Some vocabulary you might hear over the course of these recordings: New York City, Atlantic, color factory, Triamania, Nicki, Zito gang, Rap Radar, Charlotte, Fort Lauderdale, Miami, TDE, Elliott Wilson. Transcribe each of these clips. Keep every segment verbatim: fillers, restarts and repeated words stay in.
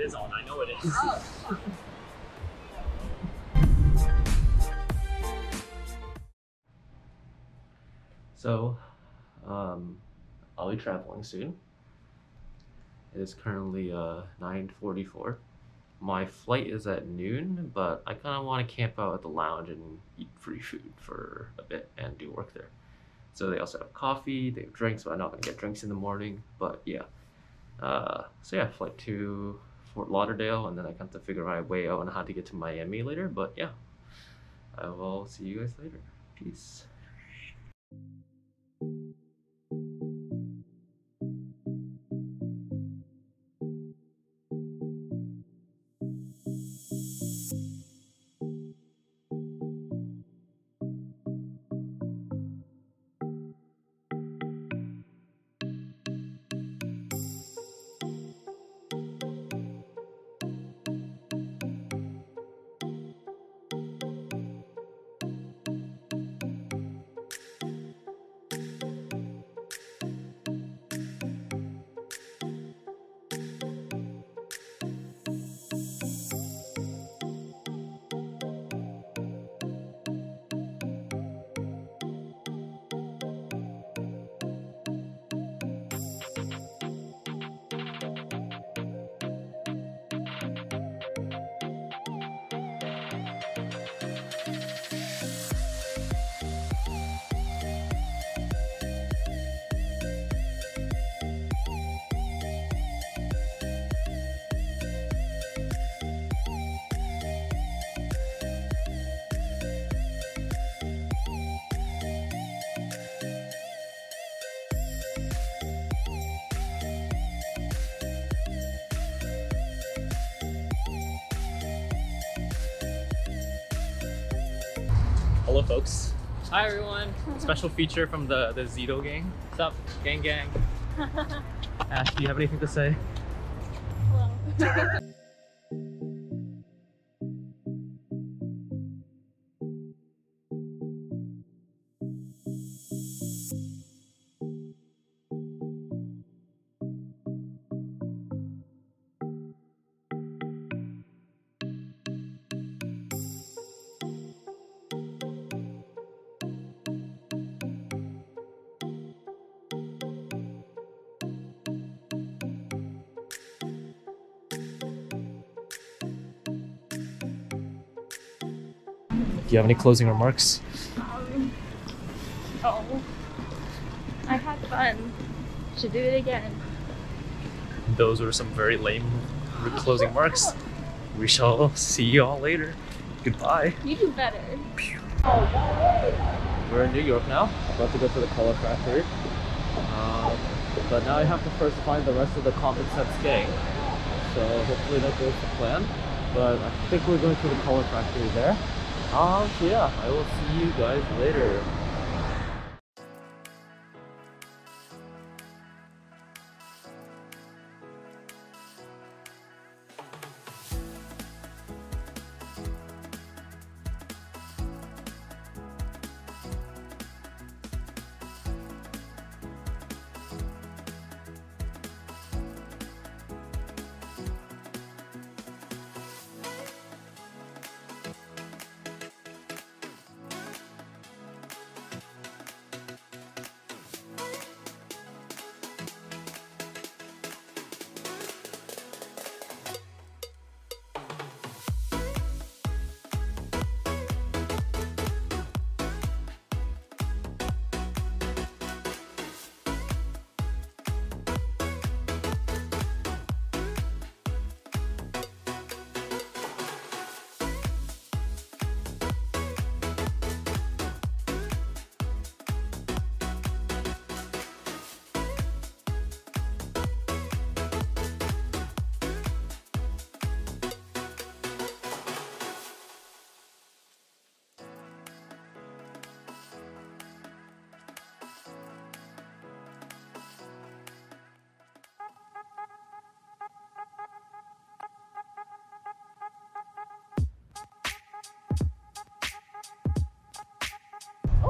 it is on. I know it is. Oh. So, um, I'll be traveling soon. It is currently uh, nine forty-four. My flight is at noon, but I kind of want to camp out at the lounge and eat free food for a bit and do work there. So they also have coffee, they have drinks, but I'm not going to get drinks in the morning, but yeah. Uh, so yeah, flight to Fort Lauderdale, and then I have to figure my way out on how to get to Miami later, but yeah. I will see you guys later. Peace. Hello folks. Hi everyone. Special feature from the, the Zito gang. What's up? Gang gang. Ash, do you have anything to say? Hello. Do you have any closing remarks? Um, no. I had fun. Should do it again. Those were some very lame closing remarks. We shall see you all later. Goodbye. You do better. We're in New York now. About to go to the Color Factory. Um, but now I have to first find the rest of the Common Sense gang. So hopefully that goes to plan. But I think we're going to the Color Factory there. Um, so yeah, I will see you guys later.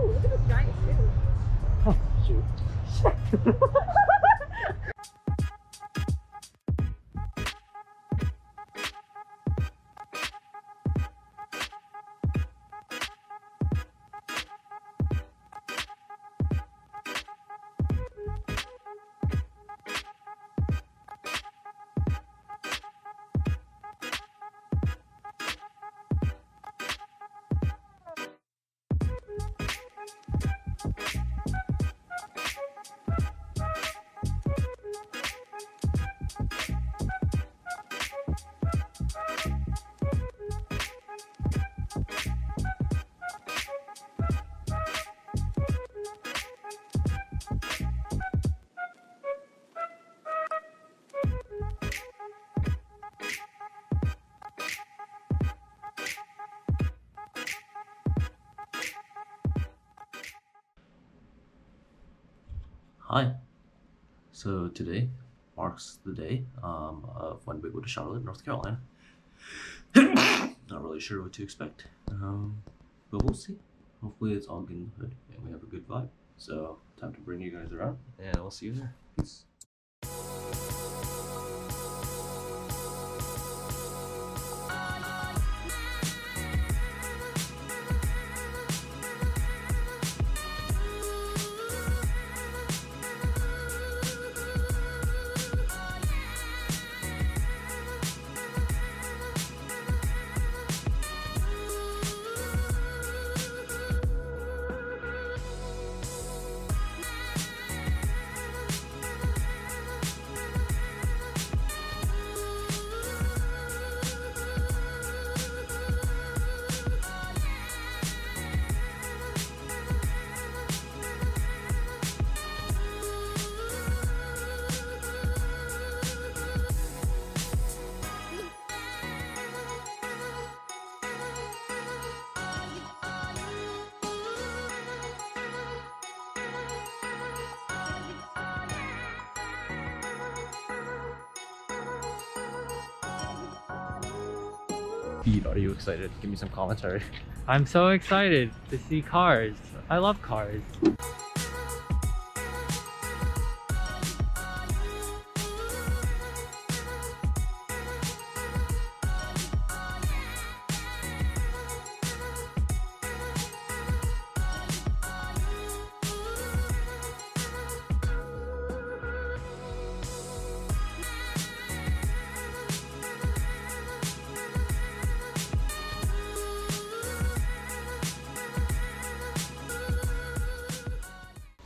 Look at this giant shoe. Oh, shoot. Hi. So today marks the day um, of when we go to Charlotte, North Carolina. Not really sure what to expect, um, but we'll see. Hopefully it's all good in the hood and we have a good vibe. So time to bring you guys around and I'll see you there. Peace. Pete, are you excited? Give me some commentary. I'm so excited to see cars. I love cars.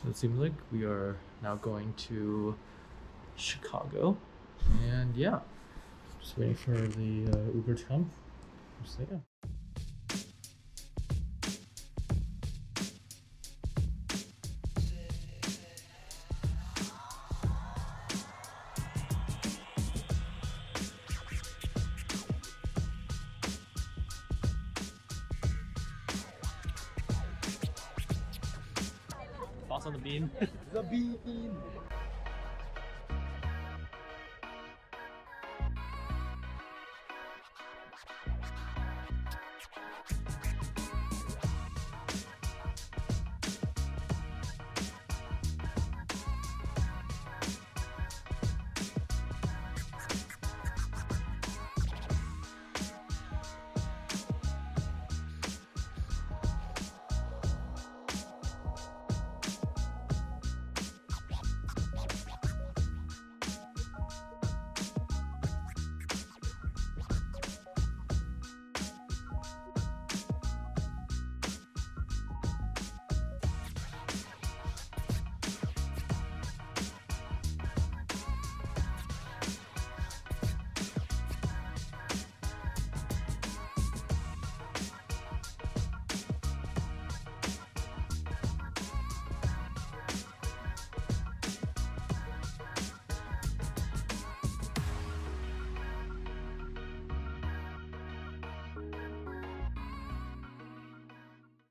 It seems like we are now going to Chicago, and yeah, just waiting for the uh, Uber to come. Just like, yeah. On the bean. The bean.